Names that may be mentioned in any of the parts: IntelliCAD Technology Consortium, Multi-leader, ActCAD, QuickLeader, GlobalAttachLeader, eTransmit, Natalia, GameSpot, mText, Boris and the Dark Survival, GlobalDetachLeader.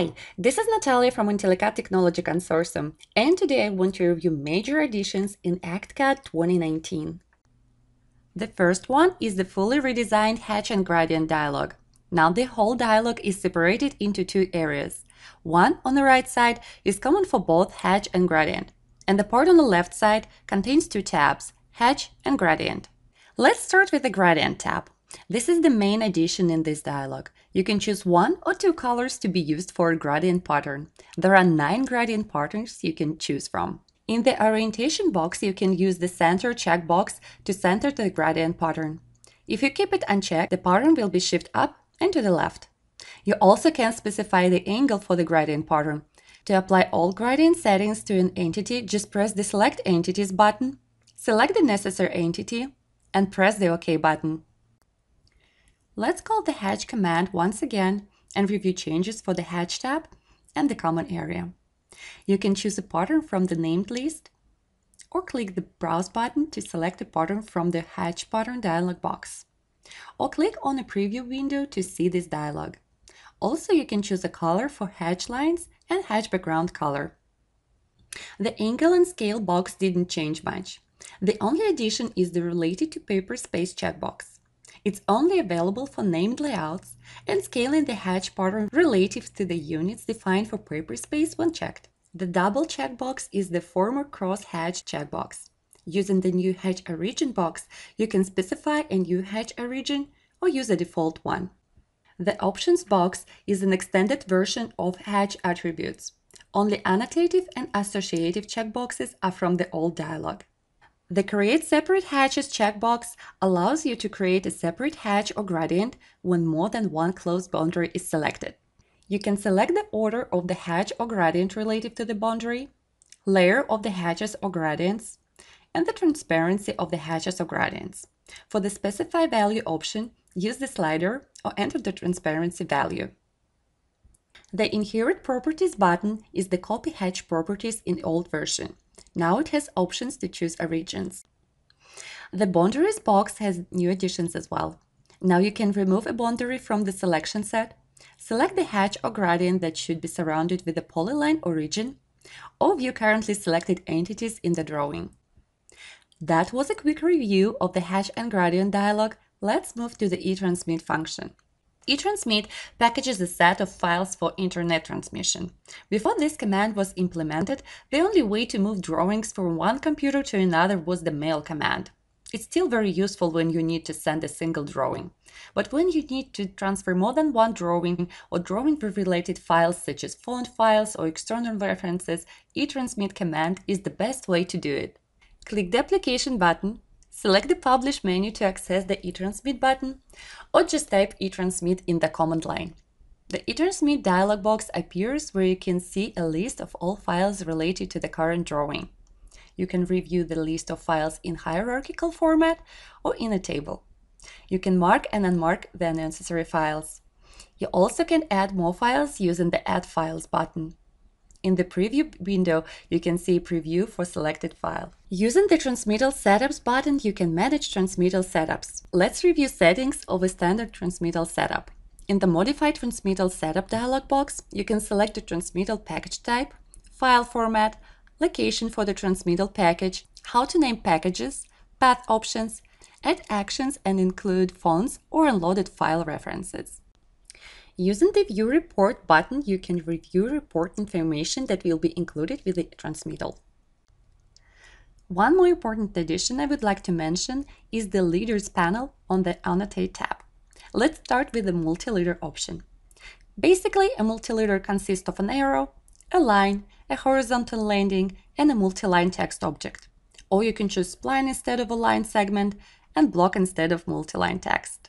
Hi, this is Natalia from IntelliCAD Technology Consortium, and today I want to review major additions in ActCAD 2019. The first one is the fully redesigned Hatch and Gradient dialog. Now the whole dialog is separated into two areas. One on the right side is common for both Hatch and Gradient, and the part on the left side contains two tabs, Hatch and Gradient. Let's start with the Gradient tab. This is the main addition in this dialog. You can choose one or two colors to be used for a gradient pattern. There are 9 gradient patterns you can choose from. In the orientation box, you can use the center checkbox to center the gradient pattern. If you keep it unchecked, the pattern will be shifted up and to the left. You also can specify the angle for the gradient pattern. To apply all gradient settings to an entity, just press the Select Entities button, select the necessary entity, and press the OK button. Let's call the Hatch command once again and review changes for the Hatch tab and the common area. You can choose a pattern from the named list or click the Browse button to select a pattern from the Hatch pattern dialog box, or click on a preview window to see this dialog. Also, you can choose a color for Hatch lines and Hatch background color. The angle and scale box didn't change much. The only addition is the Related to Paper Space checkbox. It's only available for named layouts, and scaling the Hatch pattern relative to the units defined for paper space when checked. The double checkbox is the former cross-hatch checkbox. Using the new Hatch origin box, you can specify a new Hatch origin or use a default one. The options box is an extended version of Hatch attributes. Only annotative and associative checkboxes are from the old dialog. The Create Separate Hatches checkbox allows you to create a separate hatch or gradient when more than one closed boundary is selected. You can select the order of the hatch or gradient relative to the boundary, layer of the hatches or gradients, and the transparency of the hatches or gradients. For the Specify Value option, use the slider or enter the transparency value. The Inherit Properties button is the Copy Hatch Properties in old version. Now it has options to choose origins. The Boundaries box has new additions as well. Now you can remove a boundary from the selection set, select the hatch or gradient that should be surrounded with a polyline origin, or view currently selected entities in the drawing. That was a quick review of the Hatch and Gradient dialog. Let's move to the eTransmit function. eTransmit packages a set of files for internet transmission. Before this command was implemented, the only way to move drawings from one computer to another was the mail command. It's still very useful when you need to send a single drawing. But when you need to transfer more than one drawing or drawing-related files such as font files or external references, eTransmit command is the best way to do it. Click the Application button, select the Publish menu to access the eTransmit button, or just type eTransmit in the command line. The eTransmit dialog box appears where you can see a list of all files related to the current drawing. You can review the list of files in hierarchical format or in a table. You can mark and unmark the unnecessary files. You also can add more files using the Add Files button. In the preview window, you can see a preview for selected file. Using the Transmittal Setups button, you can manage transmittal setups. Let's review settings of a standard transmittal setup. In the Modify Transmittal Setup dialog box, you can select the transmittal package type, file format, location for the transmittal package, how to name packages, path options, add actions and include fonts or unloaded file references. Using the View Report button, you can review report information that will be included with the transmittal. One more important addition I would like to mention is the Leaders panel on the Annotate tab. Let's start with the Multi-leader option. Basically, a multi-leader consists of an arrow, a line, a horizontal landing, and a multi-line text object. Or you can choose spline instead of a line segment and block instead of multi-line text.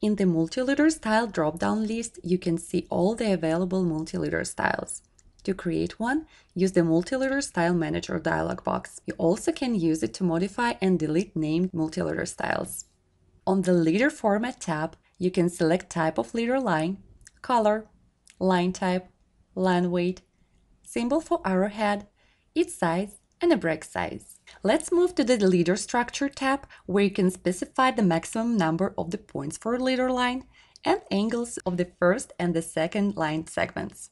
In the Multi-leader Style drop-down list, you can see all the available multi-leader styles. To create one, use the Multi-leader Style Manager dialog box. You also can use it to modify and delete named multi-leader styles. On the Leader Format tab, you can select type of leader line, color, line type, line weight, symbol for arrowhead, its size, and a break size. Let's move to the Leader Structure tab, where you can specify the maximum number of the points for a leader line and angles of the first and the second line segments.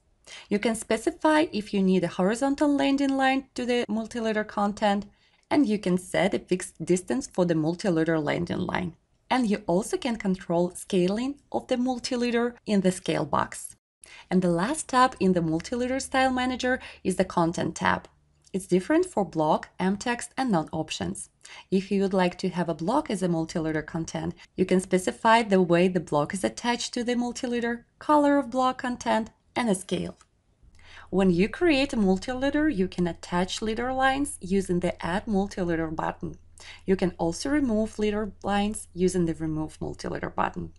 You can specify if you need a horizontal landing line to the multi-leader content, and you can set a fixed distance for the multi-leader landing line. And you also can control scaling of the multi-leader in the scale box. And the last tab in the multi-leader style manager is the content tab. It's different for block, mtext, and non-options. If you would like to have a block as a multi-leader content, you can specify the way the block is attached to the multi-leader, color of block content, and a scale. When you create a multi-leader, you can attach leader lines using the Add Multi-leader button. You can also remove leader lines using the Remove Multi-leader button.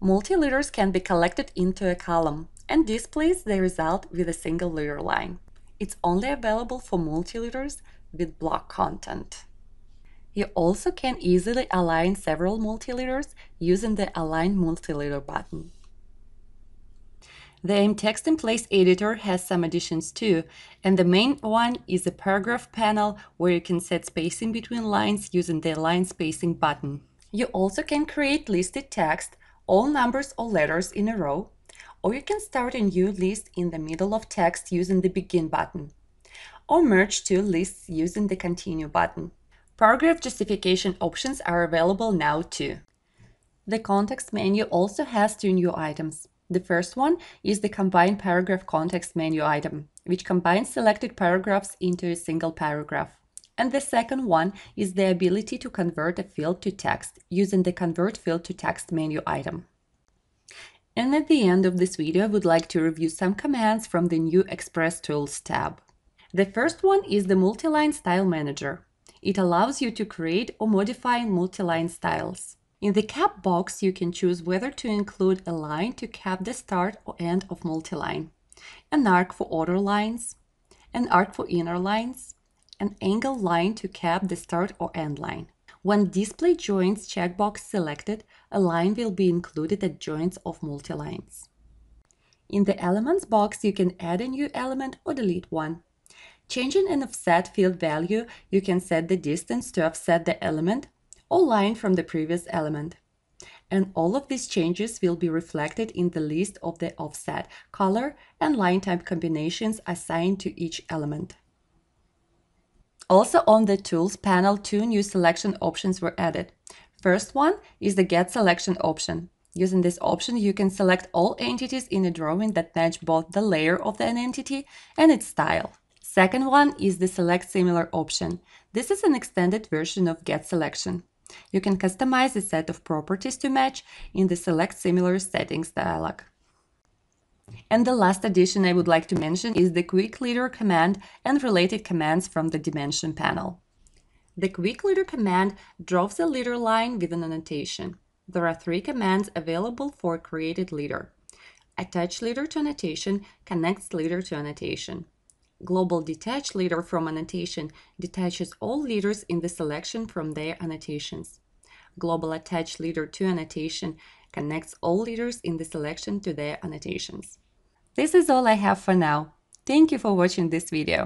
Multi-leaders can be collected into a column and displays the result with a single leader line. It's only available for multi-leaders with block content. You also can easily align several multi-leaders using the Align Multi-leader button. The mText in Place editor has some additions too, and the main one is a paragraph panel where you can set spacing between lines using the Align Spacing button. You also can create listed text, all numbers or letters in a row, or you can start a new list in the middle of text using the Begin button, or merge two lists using the Continue button. Paragraph justification options are available now too. The context menu also has two new items. The first one is the Combine Paragraph Context menu item, which combines selected paragraphs into a single paragraph. And the second one is the ability to convert a field to text using the Convert Field to Text menu item. And at the end of this video, I would like to review some commands from the new Express Tools tab. The first one is the Multiline Style Manager. It allows you to create or modify multiline styles. In the cap box, you can choose whether to include a line to cap the start or end of multiline, an arc for outer lines, an arc for inner lines, an angle line to cap the start or end line. When Display Joins checkbox selected, a line will be included at joins of multilines. In the Elements box, you can add a new element or delete one. Changing an offset field value, you can set the distance to offset the element or line from the previous element. And all of these changes will be reflected in the list of the offset, color, and line type combinations assigned to each element. Also on the Tools panel, two new selection options were added. First one is the Get Selection option. Using this option, you can select all entities in a drawing that match both the layer of an entity and its style. Second one is the Select Similar option. This is an extended version of Get Selection. You can customize a set of properties to match in the Select Similar settings dialog. And the last addition I would like to mention is the QuickLeader command and related commands from the Dimension panel. The QuickLeader command draws a leader line with an annotation. There are three commands available for a created leader. Attach leader to annotation connects leader to annotation. GlobalDetachLeader from annotation detaches all leaders in the selection from their annotations. GlobalAttachLeader to annotation connects all leaders in the selection to their annotations. This is all I have for now. Thank you for watching this video.